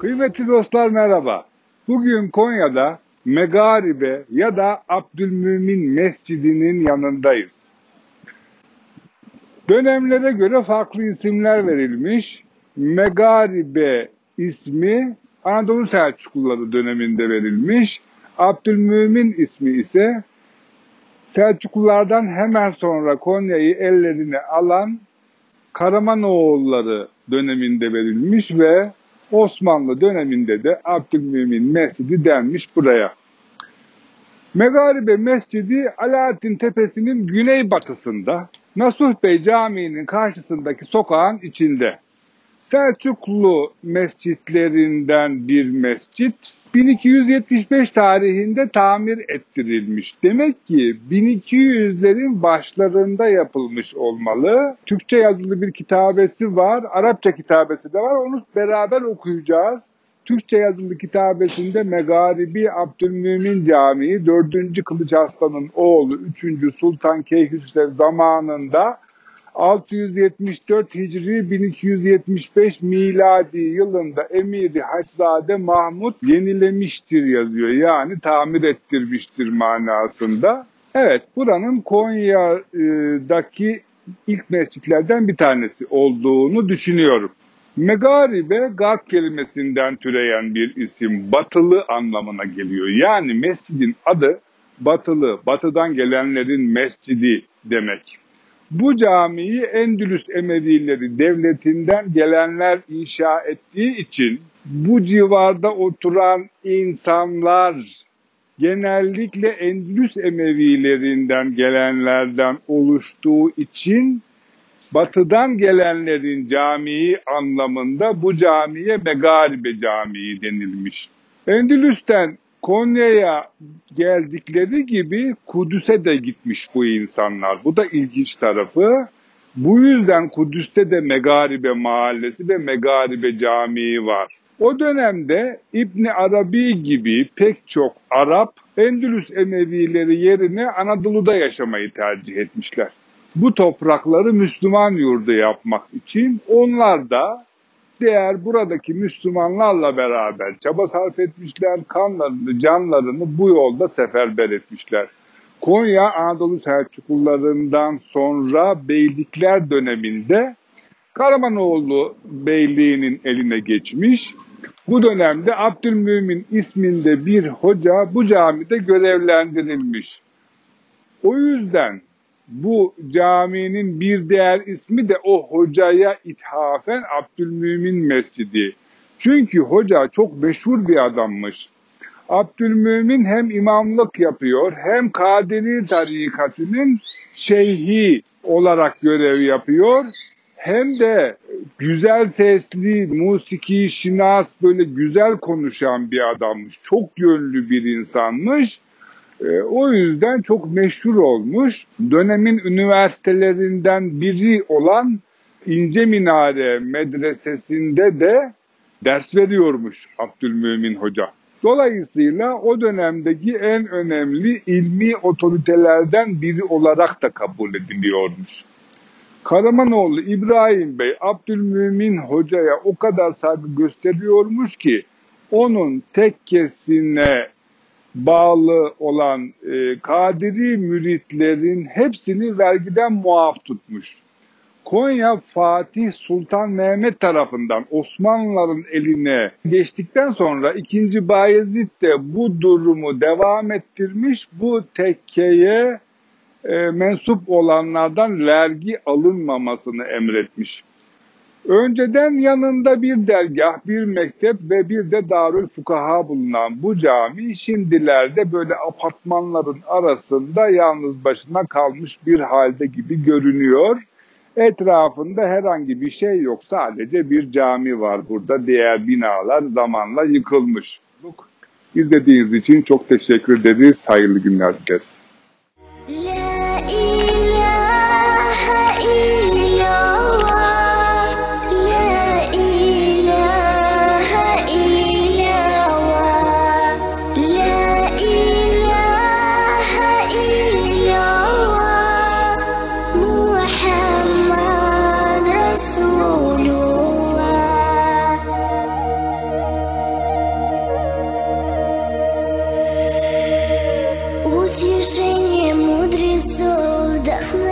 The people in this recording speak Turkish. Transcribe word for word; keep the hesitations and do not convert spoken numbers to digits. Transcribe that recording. Kıymetli dostlar merhaba. Bugün Konya'da Megaribe ya da Abdülmümin Mescidi'nin yanındayız. Dönemlere göre farklı isimler verilmiş. Megaribe ismi Anadolu Selçukluları döneminde verilmiş. Abdülmümin ismi ise Selçuklulardan hemen sonra Konya'yı ellerine alan Karamanoğulları döneminde verilmiş ve Osmanlı döneminde de Abdülmümin Mescidi denmiş buraya. Megaribe Mescidi Alaaddin Tepesi'nin güneybatısında Nasuh Bey Camii'nin karşısındaki sokağın içinde. Selçuklu mescitlerinden bir mescit bin iki yüz yetmiş beş tarihinde tamir ettirilmiş. Demek ki bin iki yüzlerin başlarında yapılmış olmalı. Türkçe yazılı bir kitabesi var, Arapça kitabesi de var. Onu beraber okuyacağız. Türkçe yazılı kitabesinde Megaribe Abdülmümin Camii dördüncü Kılıç Aslan'ın oğlu üçüncü Sultan Keyhüsrev zamanında altı yüz yetmiş dört Hicri bin iki yüz yetmiş beş miladi yılında Emir-i Haçzade Mahmud yenilemiştir yazıyor. Yani tamir ettirmiştir manasında. Evet, buranın Konya'daki ilk mescitlerden bir tanesi olduğunu düşünüyorum. Megaribe, Garp kelimesinden türeyen bir isim, batılı anlamına geliyor. Yani mescidin adı batılı, batıdan gelenlerin mescidi demek. Bu camiyi Endülüs Emevileri devletinden gelenler inşa ettiği için bu civarda oturan insanlar genellikle Endülüs Emevilerinden gelenlerden oluştuğu için batıdan gelenlerin camii anlamında bu camiye Megaribe Camii denilmiş. Endülüs'ten Konya'ya geldikleri gibi Kudüs'e de gitmiş bu insanlar. Bu da ilginç tarafı. Bu yüzden Kudüs'te de Megaribe Mahallesi ve Megaribe Camii var. O dönemde İbn Arabi gibi pek çok Arap Endülüs Emevileri yerine Anadolu'da yaşamayı tercih etmişler. Bu toprakları Müslüman yurdu yapmak için onlar da diğer buradaki Müslümanlarla beraber çaba sarf etmişler, kanlarını, canlarını bu yolda seferber etmişler. Konya, Anadolu Selçuklularından sonra beylikler döneminde Karamanoğlu Beyliği'nin eline geçmiş. Bu dönemde Abdülmümin isminde bir hoca bu camide görevlendirilmiş. O yüzden bu caminin bir diğer ismi de o hocaya ithafen Abdülmümin Mescidi. Çünkü hoca çok meşhur bir adammış. Abdülmümin hem imamlık yapıyor hem Kadiri tarikatının şeyhi olarak görev yapıyor. Hem de güzel sesli, musiki, şinas böyle güzel konuşan bir adammış. Çok yönlü bir insanmış. O yüzden çok meşhur olmuş. Dönemin üniversitelerinden biri olan İnce Minare Medresesi'nde de ders veriyormuş Abdülmümin Hoca. Dolayısıyla o dönemdeki en önemli ilmi otoritelerden biri olarak da kabul ediliyormuş. Karamanoğlu İbrahim Bey Abdülmümin Hoca'ya o kadar saygı gösteriyormuş ki onun tekkesine bağlı olan e, Kadiri müritlerin hepsini vergiden muaf tutmuş. Konya Fatih Sultan Mehmet tarafından Osmanlıların eline geçtikten sonra ikinci Bayezid de bu durumu devam ettirmiş. Bu tekkeye e, mensup olanlardan vergi alınmamasını emretmiş. Önceden yanında bir dergah, bir mektep ve bir de Darül Fukaha bulunan bu cami şimdilerde böyle apartmanların arasında yalnız başına kalmış bir halde gibi görünüyor. Etrafında herhangi bir şey yok, sadece bir cami var burada. Diğer binalar zamanla yıkılmış. İzlediğiniz için çok teşekkür ederiz. Hayırlı günler dileriz. E утешение мудрецов вдохновение.